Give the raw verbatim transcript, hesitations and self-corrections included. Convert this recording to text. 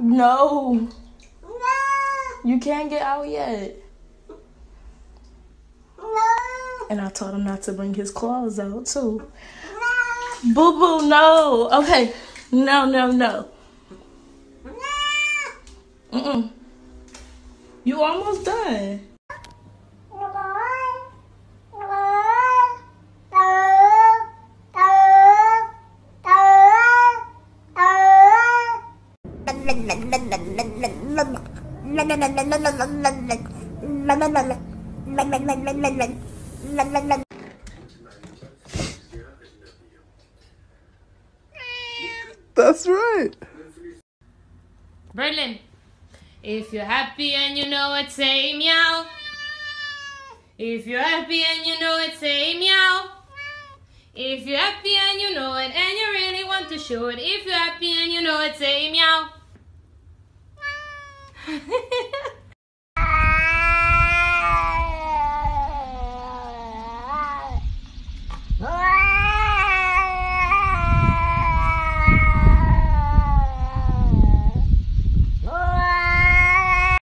No. No. You can't get out yet. No. And I told him not to bring his claws out, too. No. Boo-boo, no. Okay. No, no, no. No. Mm-mm. You almost done. That's right. Berlin, if you're happy and you know it, say meow. If you're happy and you know it, say meow. If you're happy and you know it and you really want to show it, if you're happy and you know it, say meow.